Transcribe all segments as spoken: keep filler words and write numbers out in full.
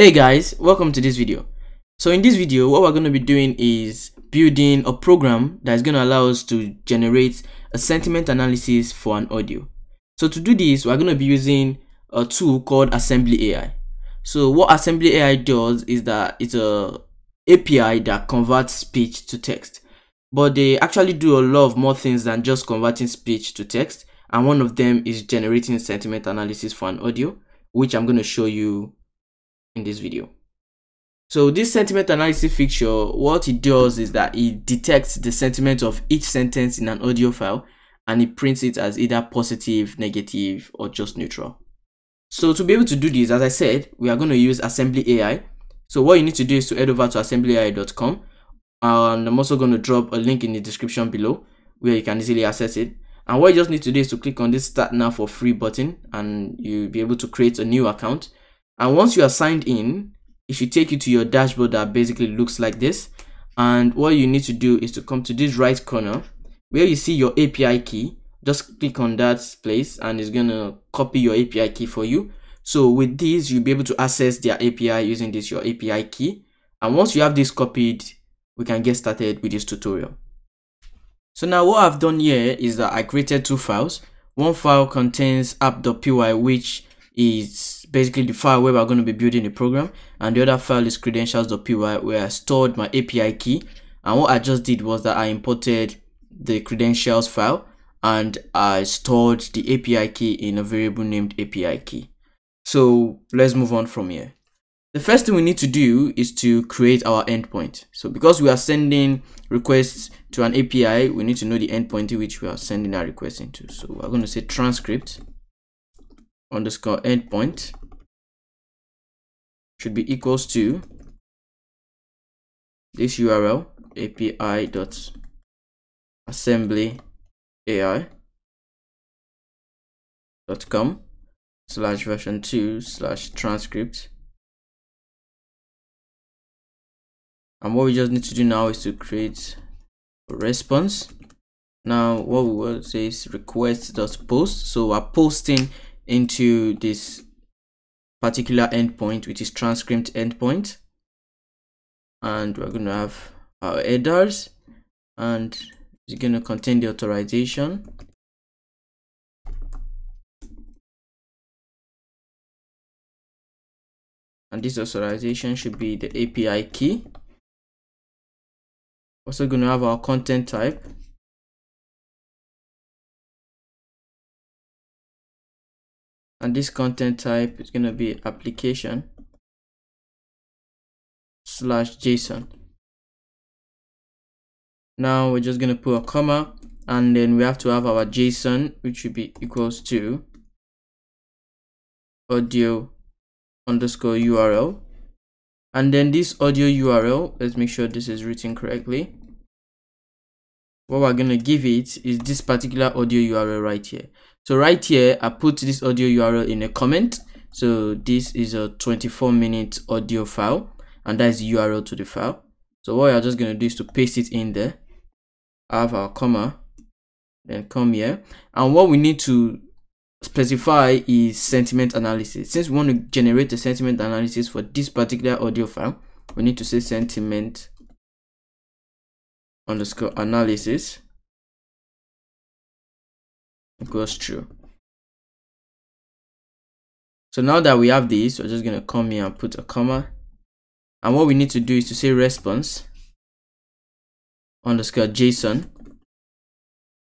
Hey guys, welcome to this video. So in this video, what we're going to be doing is building a program that is going to allow us to generate a sentiment analysis for an audio. So to do this, we're going to be using a tool called AssemblyAI. So what AssemblyAI does is that it's a A P I that converts speech to text. But they actually do a lot of more things than just converting speech to text. And one of them is generating sentiment analysis for an audio, which I'm going to show you in this video. So this sentiment analysis feature, what it does is that it detects the sentiment of each sentence in an audio file and it prints it as either positive, negative, or just neutral. So to be able to do this, as I said, we are going to use AssemblyAI. So what you need to do is to head over to assembly A I dot com, and I'm also going to drop a link in the description below where you can easily access it. And what you just need to do is to click on this Start Now for Free button and you'll be able to create a new account. And once you are signed in, it should take you to your dashboard that basically looks like this. And what you need to do is to come to this right corner where you see your A P I key. Just click on that place and it's going to copy your A P I key for you. So with this, you'll be able to access their A P I using this, your A P I key. And once you have this copied, we can get started with this tutorial. So now what I've done here is that I created two files. One file contains app dot P Y, which is basically the file where we're going to be building the program, and the other file is credentials dot P Y where I stored my A P I key. And what I just did was that I imported the credentials file and I stored the A P I key in a variable named A P I key. So let's move on from here. The first thing we need to do is to create our endpoint. So because we are sending requests to an A P I, we need to know the endpoint to which we are sending our request into. So we're going to say transcript underscore endpoint should be equals to this U R L api.assembly A I dot com slash version two slash transcript. And what we just need to do now is to create a response. Now what we will say is request.post. So we're posting into this particular endpoint, which is transcript endpoint, and we're going to have our headers, and it's going to contain the authorization, and this authorization should be the A P I key. Also going to have our content type, and this content type is going to be application slash JSON. Now we're just going to put a comma, and then we have to have our JSON, which should be equals to audio underscore U R L. And then this audio U R L, let's make sure this is written correctly. What we're going to give it is this particular audio U R L right here. So right here, I put this audio U R L in a comment. So this is a twenty-four minute audio file, and that is the U R L to the file. So what I'm just going to do is to paste it in there. I have our comma, then come here. And what we need to specify is sentiment analysis. Since we want to generate a sentiment analysis for this particular audio file, we need to say sentiment underscore analysis equals true. So now that we have this, we're just going to come here and put a comma, and what we need to do is to say response underscore JSON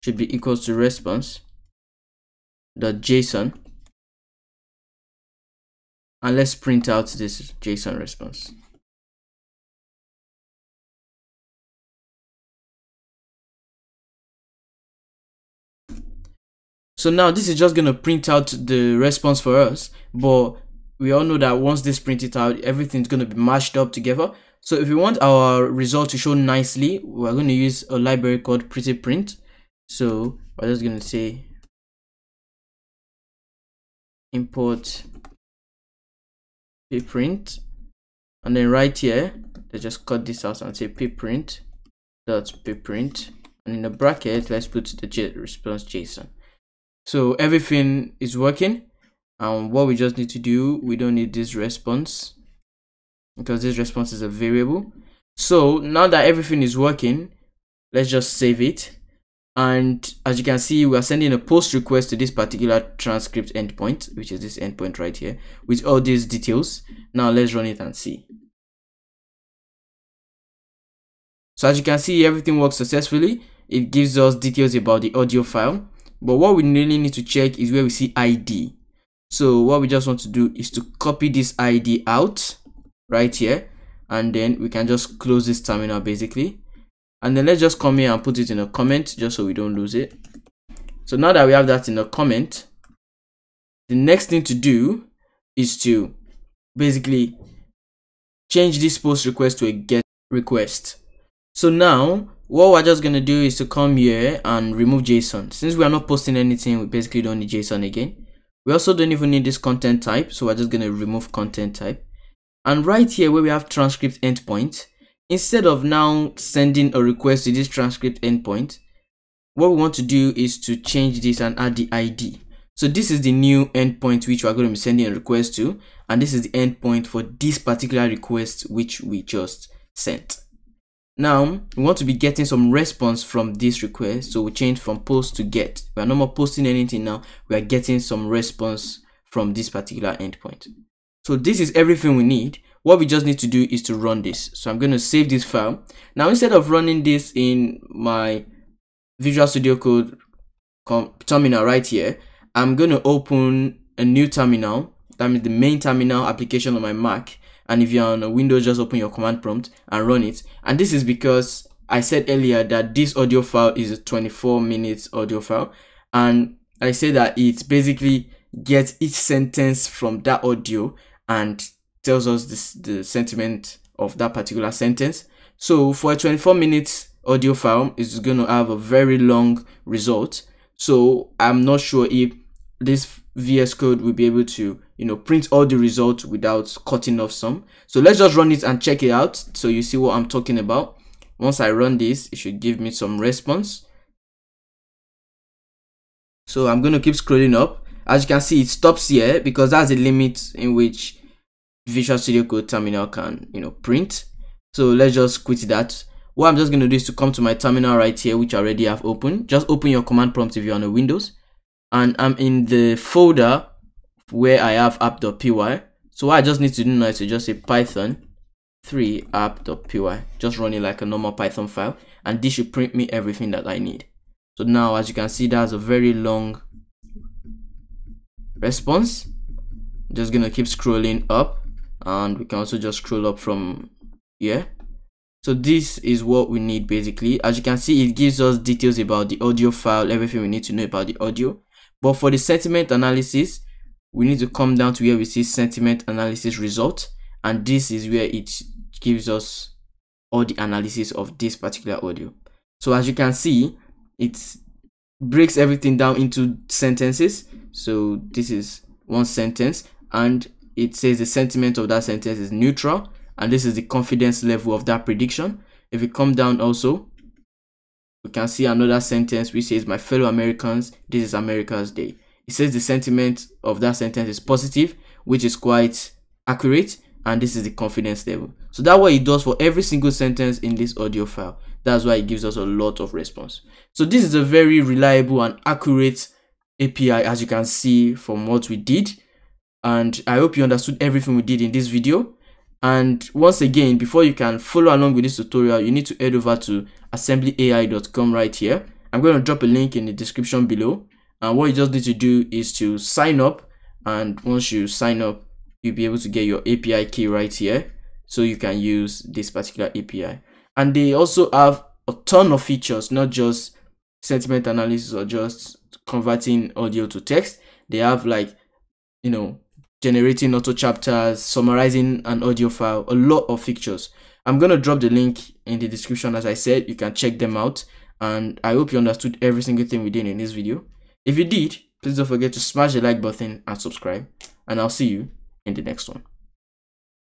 should be equals to response dot JSON, and let's print out this JSON response. So now this is just going to print out the response for us, but we all know that once this printed out, everything's going to be mashed up together. So if we want our result to show nicely, we're going to use a library called pprint. So we're just going to say import pprint, and then right here, let's just cut this out and say pprint dot pprint, and in the bracket, let's put the J response JSON. So everything is working, and what we just need to do, we don't need this response because this response is a variable. So now that everything is working, let's just save it. And as you can see, we are sending a post request to this particular transcript endpoint, which is this endpoint right here, with all these details. Now let's run it and see. So as you can see, everything works successfully. It gives us details about the audio file. But what we really need to check is where we see I D. So what we just want to do is to copy this I D out right here. And then we can just close this terminal basically. And then let's just come here and put it in a comment just so we don't lose it. So now that we have that in a comment, the next thing to do is to basically change this post request to a get request. So now what we're just going to do is to come here and remove JSON. Since we are not posting anything, we basically don't need JSON again. We also don't even need this content type. So we're just going to remove content type. And right here where we have transcript endpoint, instead of now sending a request to this transcript endpoint, what we want to do is to change this and add the I D. So this is the new endpoint which we are going to be sending a request to. And this is the endpoint for this particular request which we just sent. Now we want to be getting some response from this request. So we change from post to get. We are no more posting anything now. We are getting some response from this particular endpoint. So this is everything we need. What we just need to do is to run this. So I'm going to save this file. Now, instead of running this in my Visual Studio Code terminal right here, I'm going to open a new terminal. That means the main terminal application on my Mac. And if you're on a Windows, just open your command prompt and run it. And this is because I said earlier that this audio file is a twenty-four minute audio file. And I say that it basically gets each sentence from that audio and tells us this, the sentiment of that particular sentence. So for a twenty-four minute audio file, it's going to have a very long result. So I'm not sure if this V S Code will be able to, you know, print all the results without cutting off some. So let's just run it and check it out. So you see what I'm talking about. Once I run this, it should give me some response. So I'm going to keep scrolling up. As you can see, it stops here because that's the limit in which Visual Studio Code terminal can, you know, print. So let's just quit that. What I'm just going to do is to come to my terminal right here, which I already have open. Just open your command prompt if you're on a Windows. And I'm in the folder where I have app dot P Y. So what I just need to do now is to just say Python three app dot P Y. Just run it like a normal Python file. And this should print me everything that I need. So now, as you can see, that's a very long response. I'm just gonna keep scrolling up, and we can also just scroll up from here. So this is what we need basically. As you can see, it gives us details about the audio file, everything we need to know about the audio. But for the sentiment analysis, we need to come down to where we see sentiment analysis result, and this is where it gives us all the analysis of this particular audio. So as you can see, it's breaks everything down into sentences. So this is one sentence, and it says the sentiment of that sentence is neutral, and this is the confidence level of that prediction. If we come down also, we can see another sentence which says my fellow Americans, this is America's day. It says the sentiment of that sentence is positive, which is quite accurate, and this is the confidence level. So that's what it does for every single sentence in this audio file. That's why it gives us a lot of response. So this is a very reliable and accurate A P I, as you can see from what we did. And I hope you understood everything we did in this video. And once again, before you can follow along with this tutorial, you need to head over to assembly A I dot com right here. I'm going to drop a link in the description below. And what you just need to do is to sign up. And once you sign up, you'll be able to get your A P I key right here. So you can use this particular A P I. And they also have a ton of features, not just sentiment analysis or just converting audio to text. They have, like, you know, generating auto chapters, summarizing an audio file, a lot of features. I'm going to drop the link in the description. As I said, you can check them out. And I hope you understood every single thing we did in this video. If you did, please don't forget to smash the like button and subscribe. And I'll see you in the next one.